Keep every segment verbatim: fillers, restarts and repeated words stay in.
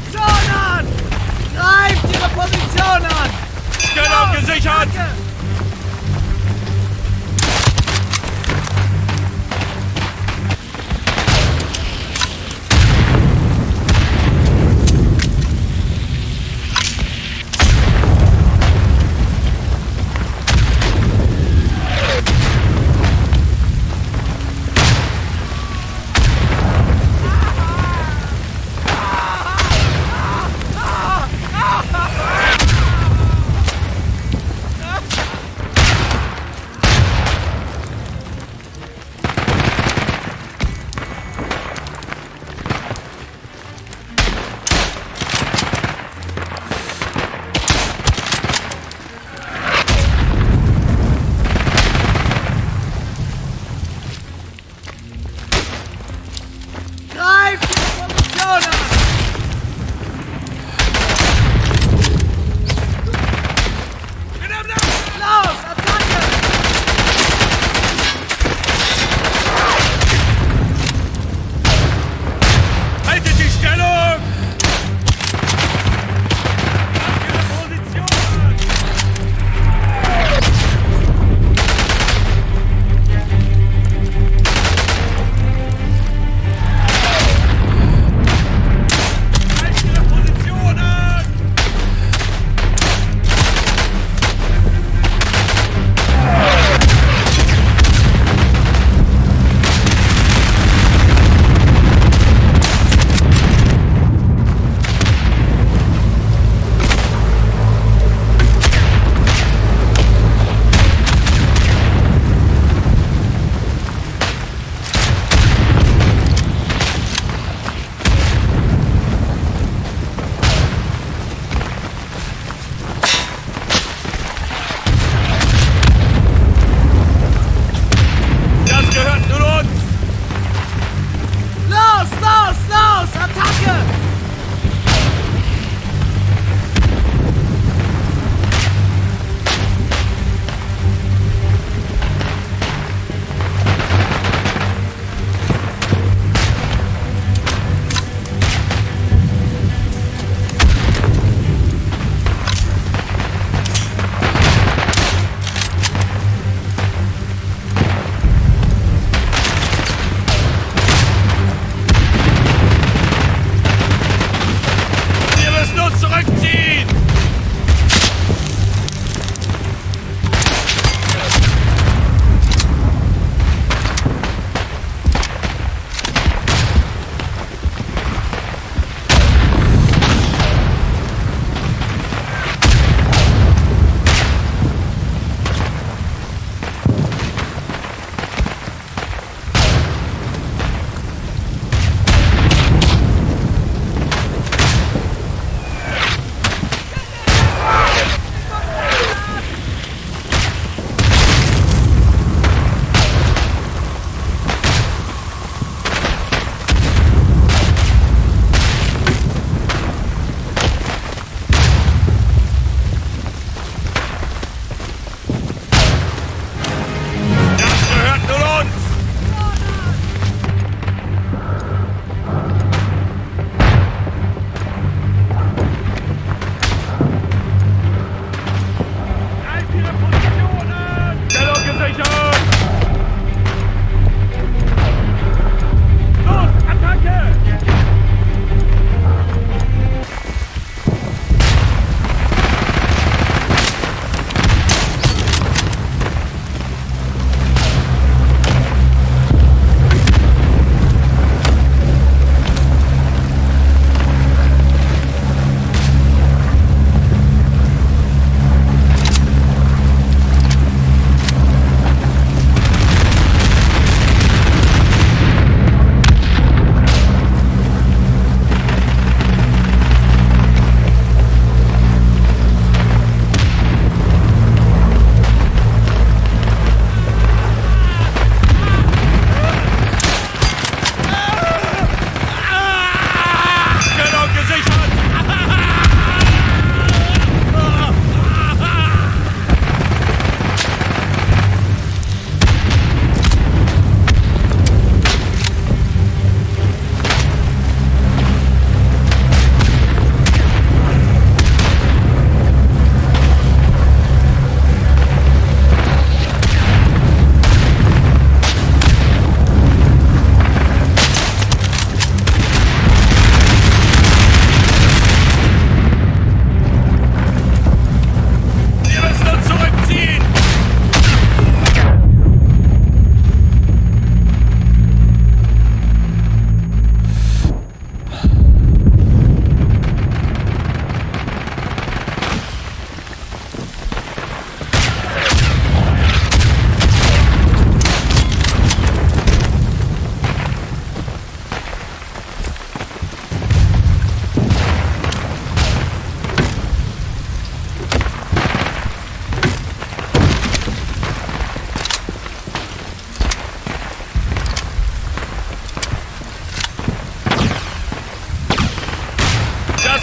Position an! Greift Ihre Position an! Stellung gesichert! Danke.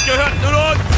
gehört nur uns!